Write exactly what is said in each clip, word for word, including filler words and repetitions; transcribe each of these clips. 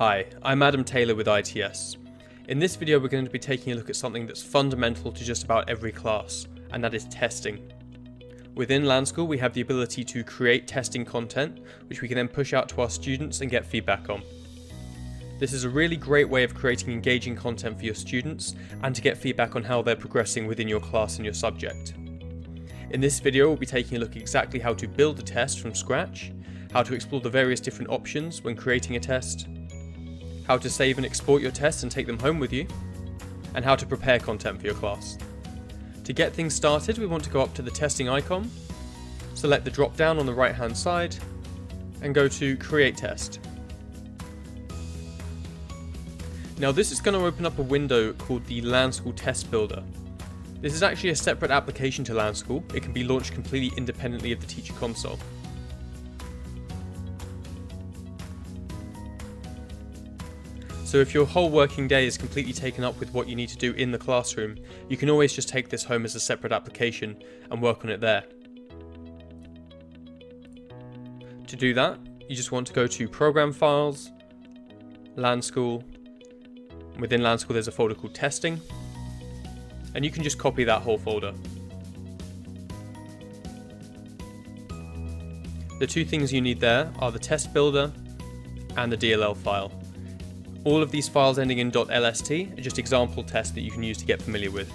Hi, I'm Adam Taylor with I T S. In this video we're going to be taking a look at something that's fundamental to just about every class, and that is testing. Within LanSchool we have the ability to create testing content, which we can then push out to our students and get feedback on. This is a really great way of creating engaging content for your students and to get feedback on how they're progressing within your class and your subject. In this video we'll be taking a look at exactly how to build a test from scratch, how to explore the various different options when creating a test, how to save and export your tests and take them home with you, and how to prepare content for your class. To get things started, we want to go up to the testing icon, select the drop down on the right hand side, and go to Create Test. Now this is going to open up a window called the LanSchool Test Builder. This is actually a separate application to LanSchool. It can be launched completely independently of the teacher console. So if your whole working day is completely taken up with what you need to do in the classroom, you can always just take this home as a separate application and work on it there. To do that, you just want to go to Program Files, LanSchool. Within LanSchool there's a folder called Testing, and you can just copy that whole folder. The two things you need there are the Test Builder and the D L L file. All of these files ending in .lst are just example tests that you can use to get familiar with.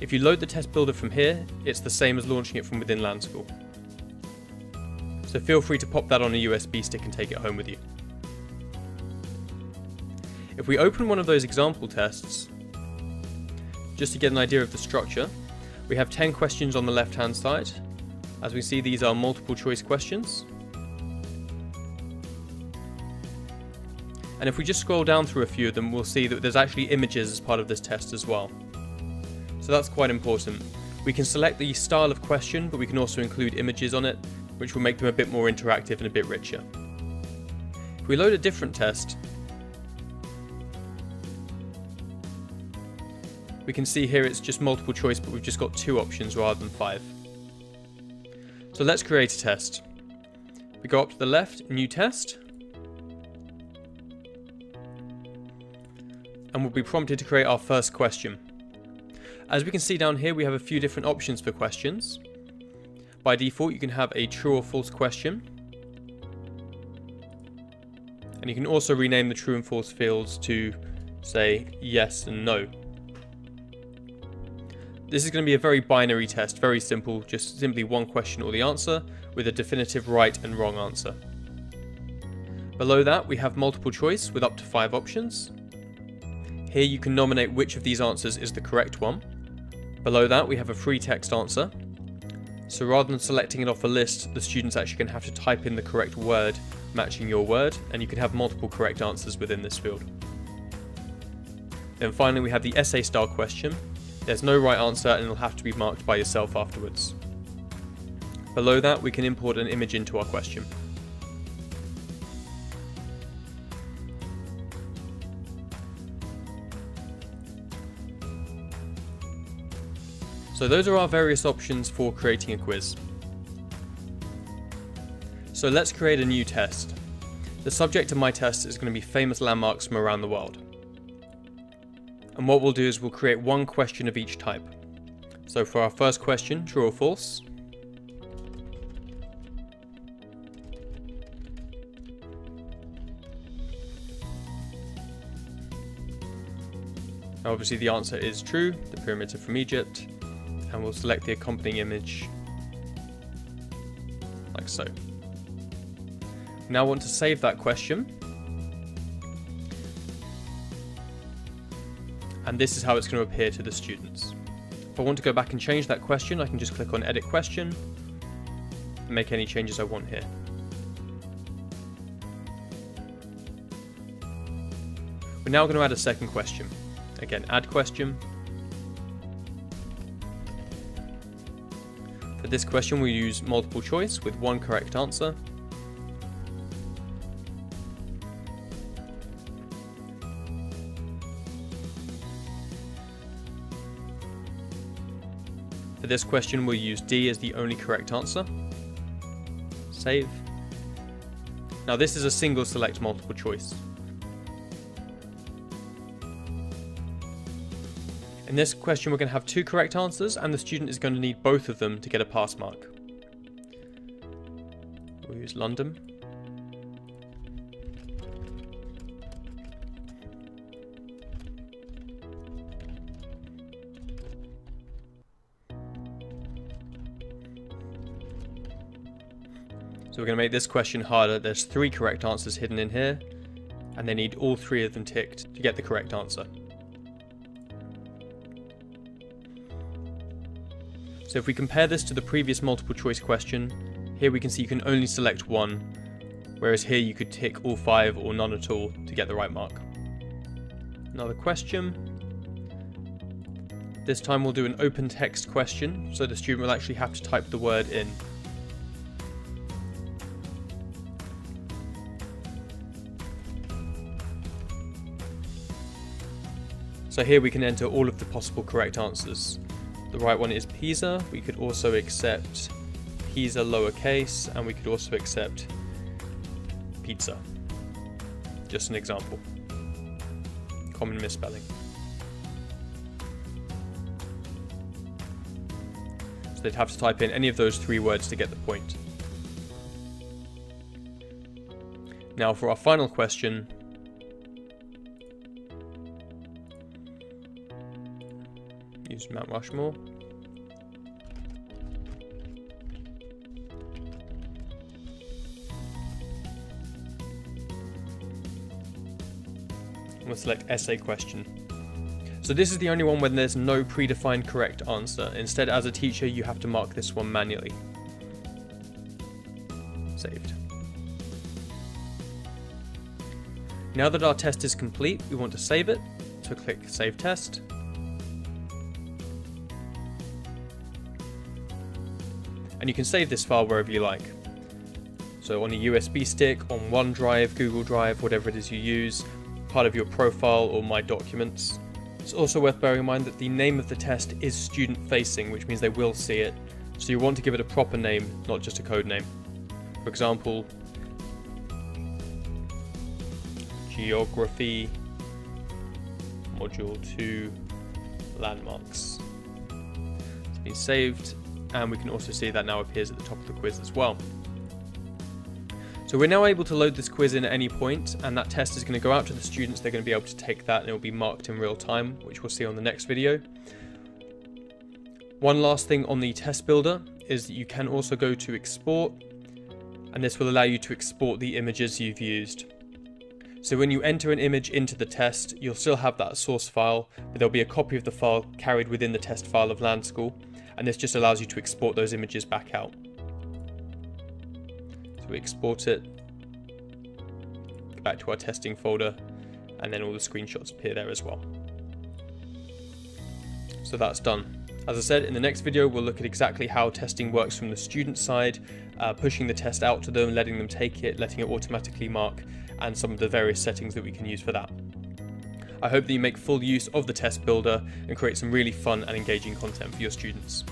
If you load the test builder from here, it's the same as launching it from within LanSchool. So feel free to pop that on a U S B stick and take it home with you. If we open one of those example tests, just to get an idea of the structure, we have ten questions on the left hand side. As we see, these are multiple choice questions. And if we just scroll down through a few of them, we'll see that there's actually images as part of this test as well. So that's quite important. We can select the style of question, but we can also include images on it, which will make them a bit more interactive and a bit richer. If we load a different test, we can see here it's just multiple choice, but we've just got two options rather than five. So let's create a test. We go up to the left, New Test, and we'll be prompted to create our first question. As we can see down here, we have a few different options for questions. By default, you can have a true or false question. And you can also rename the true and false fields to, say, yes and no. This is going to be a very binary test, very simple, just simply one question or the answer, with a definitive right and wrong answer. Below that, we have multiple choice with up to five options. Here you can nominate which of these answers is the correct one. Below that we have a free text answer. So rather than selecting it off a list, the student's actually going to have to type in the correct word matching your word, and you can have multiple correct answers within this field. Then finally we have the essay style question. There's no right answer and it'll have to be marked by yourself afterwards. Below that we can import an image into our question. So those are our various options for creating a quiz. So let's create a new test. The subject of my test is going to be famous landmarks from around the world. And what we'll do is we'll create one question of each type. So for our first question, true or false. Now obviously the answer is true, the pyramids are from Egypt. And we'll select the accompanying image, like so. Now want to save that question. And this is how it's going to appear to the students. If I want to go back and change that question, I can just click on Edit Question, and make any changes I want here. We're now going to add a second question. Again, Add Question. For this question we use multiple choice with one correct answer. For this question we'll use D as the only correct answer. Save. Now this is a single select multiple choice. In this question, we're going to have two correct answers, and the student is going to need both of them to get a pass mark. We'll use London. So we're going to make this question harder. There's three correct answers hidden in here, and they need all three of them ticked to get the correct answer. So if we compare this to the previous multiple choice question, here we can see you can only select one, whereas here you could tick all five or none at all to get the right mark. Another question. This time we'll do an open text question, so the student will actually have to type the word in. So here we can enter all of the possible correct answers. The right one is Pisa. We could also accept Pisa lowercase, and we could also accept pizza. Just an example. Common misspelling. So they'd have to type in any of those three words to get the point. Now for our final question. Use Mount Rushmore. We'll select essay question. So this is the only one where there's no predefined correct answer. Instead, as a teacher, you have to mark this one manually. Saved. Now that our test is complete, we want to save it. So click Save Test. And you can save this file wherever you like. So on a U S B stick, on OneDrive, Google Drive, whatever it is you use, part of your profile or My Documents. It's also worth bearing in mind that the name of the test is student facing, which means they will see it. So you want to give it a proper name, not just a code name. For example, Geography Module two Landmarks. It's been saved. And we can also see that now appears at the top of the quiz as well. So we're now able to load this quiz in at any point, and that test is going to go out to the students. They're going to be able to take that, and it will be marked in real time, which we'll see on the next video. One last thing on the test builder is that you can also go to export, and this will allow you to export the images you've used. So when you enter an image into the test, you'll still have that source file, but there'll be a copy of the file carried within the test file of LanSchool. And this just allows you to export those images back out. So we export it, go back to our testing folder, and then all the screenshots appear there as well. So that's done. As I said, in the next video, we'll look at exactly how testing works from the student side, uh, pushing the test out to them, letting them take it, letting it automatically mark, and some of the various settings that we can use for that. I hope that you make full use of the test builder and create some really fun and engaging content for your students.